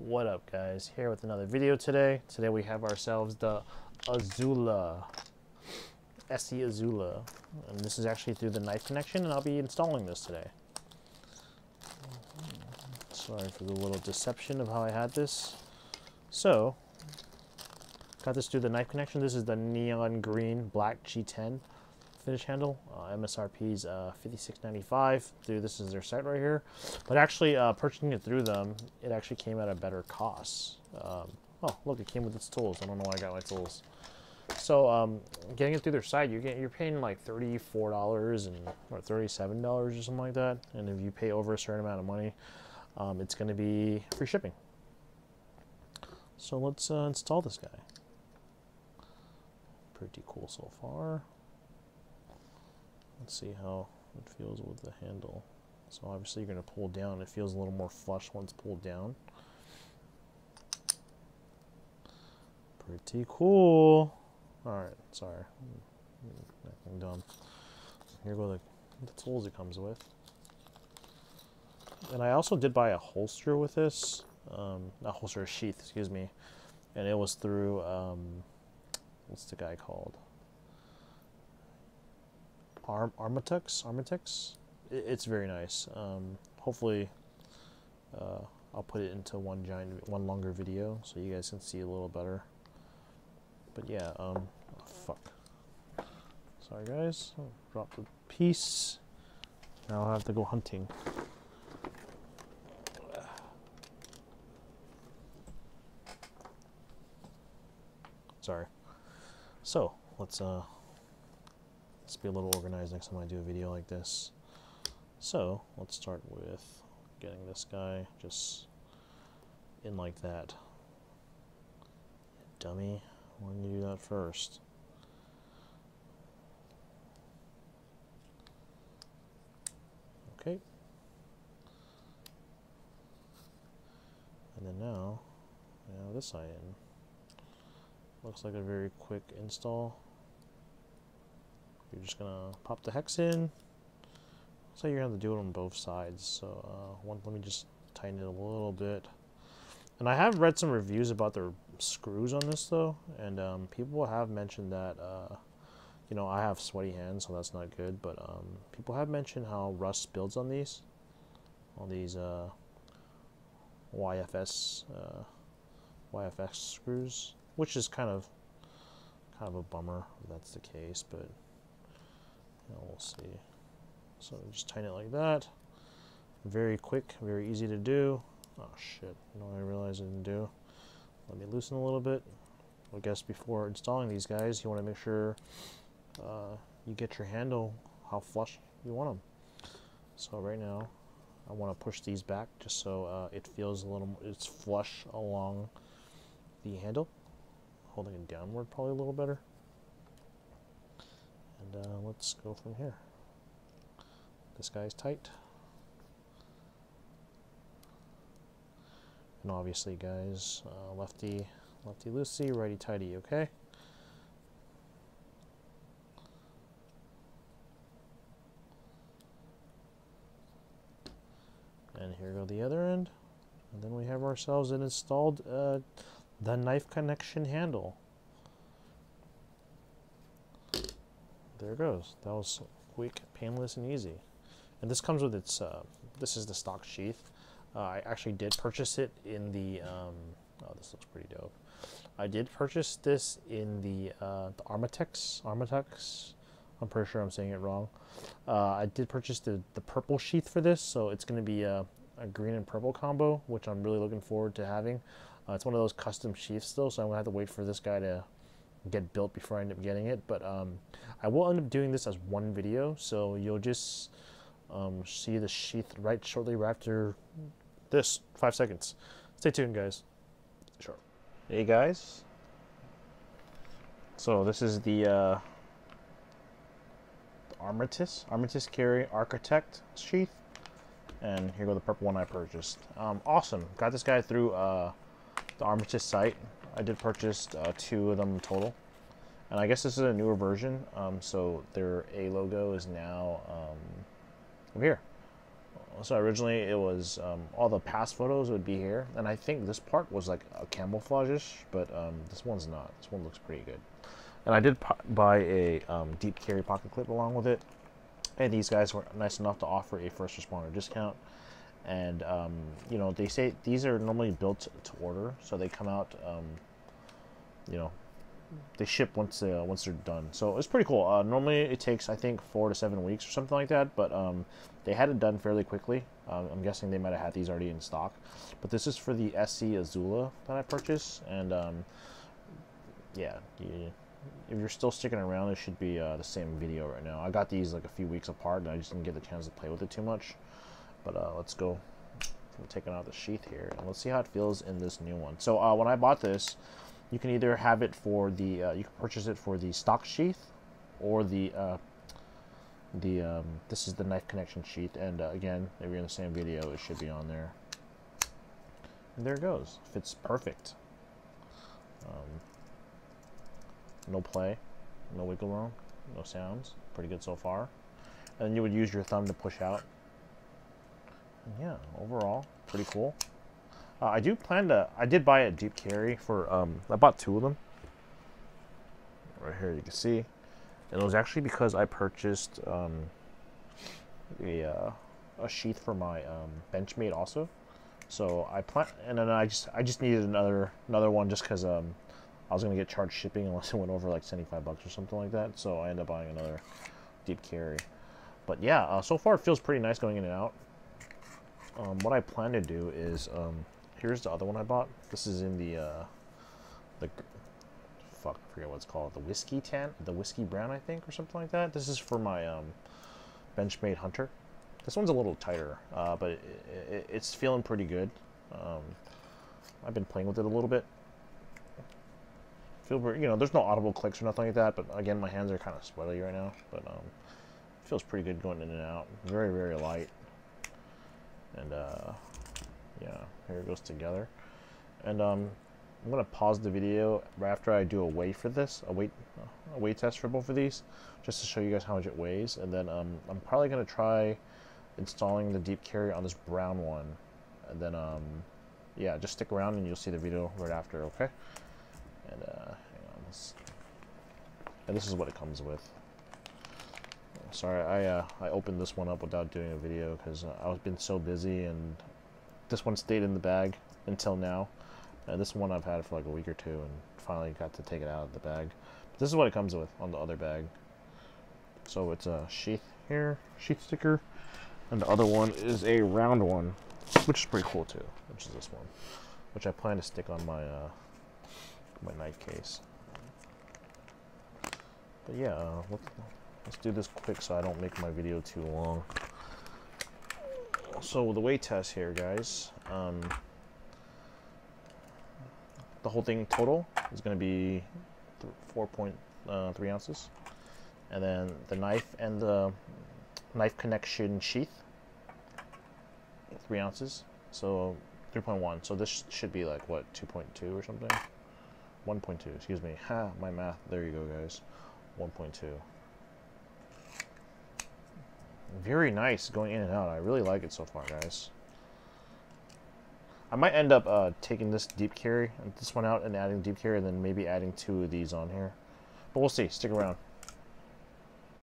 What up, guys? Here with another video today. Today we have ourselves the Izula, ESEE Izula, and this is actually through the Knife Connection, and I'll be installing this today. Sorry for the little deception of how I had this. So, got this through the Knife Connection. This is the neon green black G10 finish handle. MSRP's $56.95. This is their site right here, but actually purchasing it through them, it actually came at a better cost. Oh, look, it came with its tools. I don't know why I got my tools. So getting it through their site, you're paying like $34 and or $37 or something like that. And if you pay over a certain amount of money, it's going to be free shipping. So let's install this guy. Pretty cool so far. Let's see how it feels with the handle. So obviously you're going to pull down. It feels a little more flush once pulled down. Pretty cool. Alright, sorry. Nothing dumb. Here go the tools it comes with. And I also did buy a holster with this. Not holster, a sheath, excuse me. And it was through, what's the guy called? Armatus. It's very nice. Hopefully I'll put it into one longer video so you guys can see a little better. But yeah, oh, fuck. Sorry guys, I'll drop the piece. Now I'll have to go hunting. Sorry. So let's be a little organized next time I do a video like this. So let's start with getting this guy just in like that. Dummy, I wanted to do that first. Okay. And then now this side in. Looks like a very quick install. You're just gonna pop the hex in. So you're gonna have to do it on both sides. So let me just tighten it a little bit. And I have read some reviews about their screws on this though, and people have mentioned that you know, I have sweaty hands, so that's not good. But people have mentioned how rust builds on these, YFS screws, which is kind of a bummer if that's the case, but you know, we'll see. So just tighten it like that. Very quick, very easy to do. Oh shit, you know what I realized I didn't do? Let me loosen a little bit. I guess before installing these guys, you want to make sure you get your handle how flush you want them. So right now, I want to push these back just so it feels a little, it's flush along the handle. Holding it downward probably a little better. And let's go from here. This guy's tight. And obviously guys, lefty loosey, righty tighty, okay? And here go the other end. And then we have ourselves an installed the Knife Connection handle. There it goes. That was quick, painless, and easy. And this comes with its, this is the stock sheath. I actually did purchase it in the, oh, this looks pretty dope. I did purchase this in the Armatus. I'm pretty sure I'm saying it wrong. I did purchase the purple sheath for this, so it's going to be a green and purple combo, which I'm really looking forward to having. It's one of those custom sheaths still, so I'm going to have to wait for this guy to get built before I end up getting it. But I will end up doing this as one video, so you'll just see the sheath right shortly after this, 5 seconds. Stay tuned, guys. Sure. Hey, guys. So this is the Armatus Carry Architect sheath. And here go the purple one I purchased. Awesome. Got this guy through... the Armatus site. I did purchase 2 of them total, and I guess this is a newer version. So their A logo is now over here So originally it was all the past photos would be here, and I think this part was like a camouflage-ish, but this one's not. This one looks pretty good. And I did buy a deep carry pocket clip along with it, and these guys were nice enough to offer a first responder discount. And you know, they say these are normally built to order, so they come out, you know, they ship once they're done. So it's pretty cool. Normally it takes, I think, 4 to 7 weeks or something like that, but they had it done fairly quickly. I'm guessing they might have had these already in stock, but this is for the ESEE Izula that I purchased. And yeah, if you're still sticking around, it should be the same video right now. I got these like a few weeks apart, and I just didn't get the chance to play with it too much. But let's go from taking out the sheath here, and let's see how it feels in this new one. So when I bought this, you can either have it for the, you can purchase it for the stock sheath, or this is the Knife Connection sheath. And again, if you're in the same video, it should be on there. And there it goes. Fits perfect. No play, no wiggle room, no sounds. Pretty good so far. And you would use your thumb to push out. Yeah, overall pretty cool. I do plan to, I did buy a deep carry for I bought 2 of them right here, you can see, and it was actually because I purchased a sheath for my Benchmade also. So I plan, and then I just needed another one just because I was gonna get charged shipping unless it went over like $75 or something like that, so I ended up buying another deep carry. But yeah, so far it feels pretty nice going in and out. What I plan to do is, here's the other one I bought. This is in the fuck, I forget what it's called, the whiskey tan, the whiskey brown, I think, or something like that. This is for my Benchmade Hunter. This one's a little tighter, but it's feeling pretty good. I've been playing with it a little bit. Feel, you know, there's no audible clicks or nothing like that. But again, my hands are kind of sweaty right now. But feels pretty good going in and out. Very, very light. And yeah, here it goes together. And I'm gonna pause the video right after I do a weigh for this, a weight test for both of these, just to show you guys how much it weighs. And then I'm probably gonna try installing the deep carry on this brown one. And then yeah, just stick around and you'll see the video right after, okay? And hang on, and this is what it comes with. Sorry, I opened this one up without doing a video because I've been so busy, and this one stayed in the bag until now. This one I've had for like a week or two, and finally got to take it out of the bag. But this is what it comes with on the other bag. So it's a sheath here, sheath sticker, and the other one is a round one, which is pretty cool too. Which is this one, which I plan to stick on my my knife case. But yeah, let's do this quick so I don't make my video too long. So the weight test here, guys, the whole thing total is going to be 4.3 ounces. And then the knife and the Knife Connection sheath, 3 ounces. So 3.1. So this should be like, what, 2.2 or something? 1.2, excuse me. Ha, my math. There you go, guys. 1.2. Very nice going in and out. I really like it so far, guys. I might end up taking this deep carry and this one out and adding deep carry, and then maybe adding 2 of these on here. But we'll see. Stick around.